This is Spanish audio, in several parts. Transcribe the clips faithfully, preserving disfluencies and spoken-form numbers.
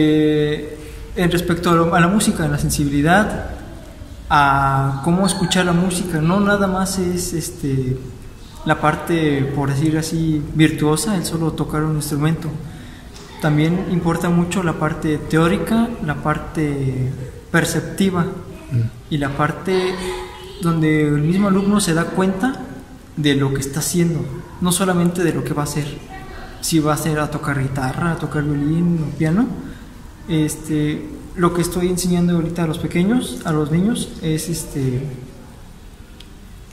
Eh, en respecto a, lo, a la música, a la sensibilidad, a cómo escuchar la música, no nada más es este, la parte, por decir así, virtuosa, el solo tocar un instrumento. También importa mucho la parte teórica, la parte perceptiva mm. y la parte donde el mismo alumno se da cuenta de lo que está haciendo, no solamente de lo que va a hacer, si va a hacer a tocar guitarra, a tocar violín o piano. Este, lo que estoy enseñando ahorita a los pequeños, a los niños, es este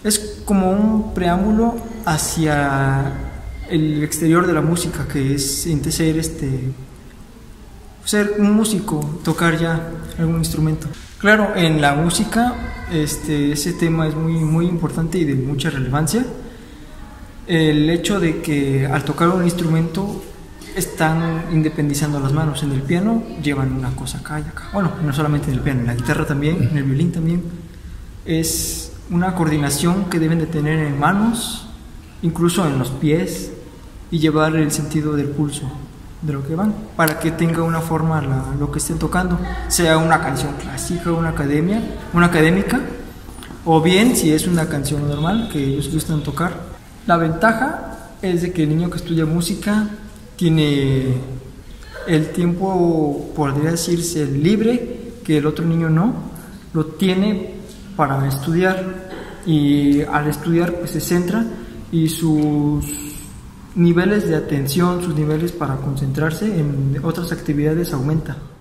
es como un preámbulo hacia el exterior de la música, que es ser este ser un músico, tocar ya algún instrumento. Claro, en la música este ese tema es muy muy importante y de mucha relevancia. El hecho de que al tocar un instrumento están independizando las manos. En el piano llevan una cosa acá y acá. Bueno, no solamente en el piano, en la guitarra también, en el violín también. Es una coordinación que deben de tener en manos, incluso en los pies, y llevar el sentido del pulso de lo que van, para que tenga una forma la, lo que estén tocando, sea una canción clásica, una academia, una académica, o bien si es una canción normal que ellos gustan tocar. La ventaja es de que el niño que estudia música tiene el tiempo, podría decirse, libre, que el otro niño no, lo tiene para estudiar, y al estudiar pues se centra, y sus niveles de atención, sus niveles para concentrarse en otras actividades aumenta.